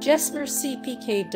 Jesmar CPK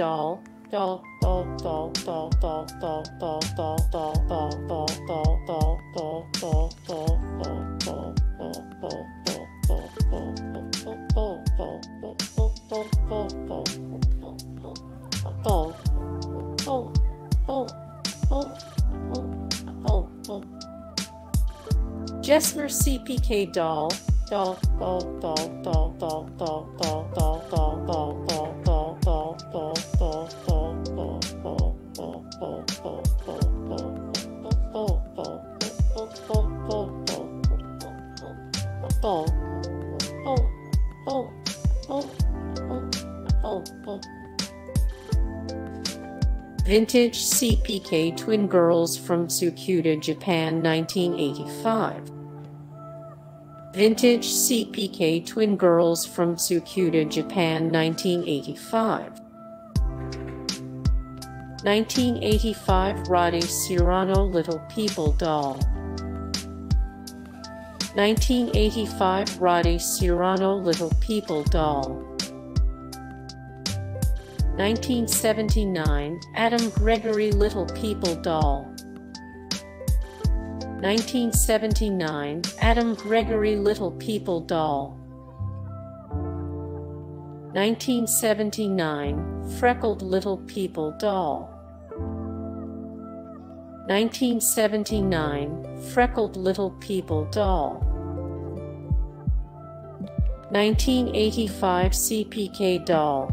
Vintage CPK Twin Girls from Tsukuda Japan 1985. Vintage CPK Twin Girls from Tsukuda Japan 1985. 1985 Roddy Cyrano Little People Doll. 1985 Roddy Cyrano Little People Doll. 1979 Adam Gregory Little People Doll. 1979 Adam Gregory Little People Doll. 1979 Freckled Little People Doll. 1979 Freckled Little People Doll. 1985 CPK Doll.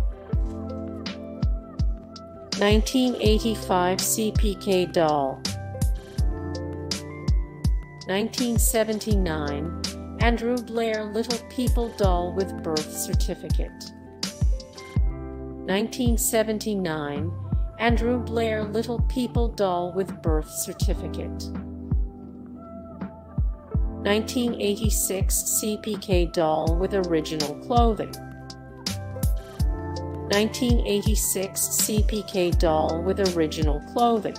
1985 CPK Doll. 1979 Andrew Blair Little People Doll with Birth Certificate. 1979 Andrew Blair Little People Doll with Birth Certificate. 1986 CPK Doll with Original Clothing. 1986 CPK Doll with Original Clothing.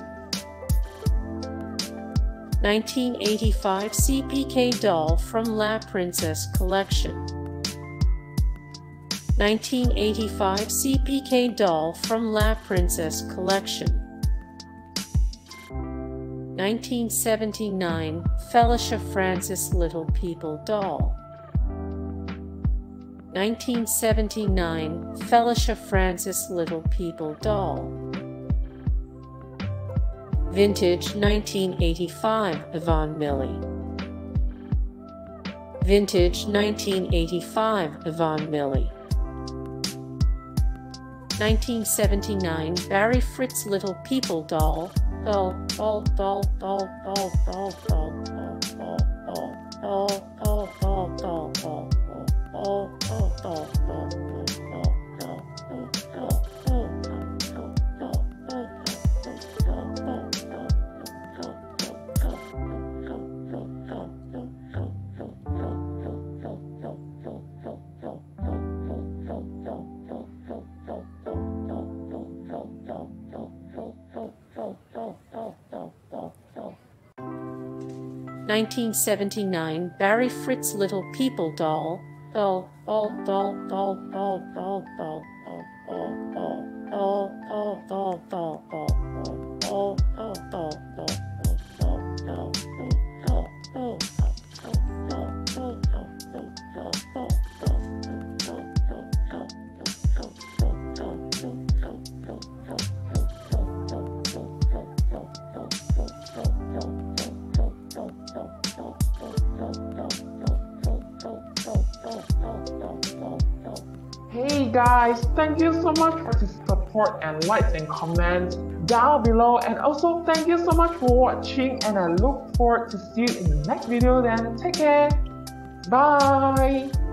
1985 CPK Doll from La Princess Collection. 1985 CPK Doll from La Princess Collection. 1979 Felicia Francis Little People Doll. 1979 Felicia Francis Little People Doll. Vintage 1985 Yvonne Millie. Vintage 1985 Yvonne Millie. 1979 Barry Fritz Little People Doll. (1979) Barry Fritz Little People Doll. Hey guys, thank you so much for the support and likes and comments down below, and also thank you so much for watching, and I look forward to see you in the next video. Then take care, bye.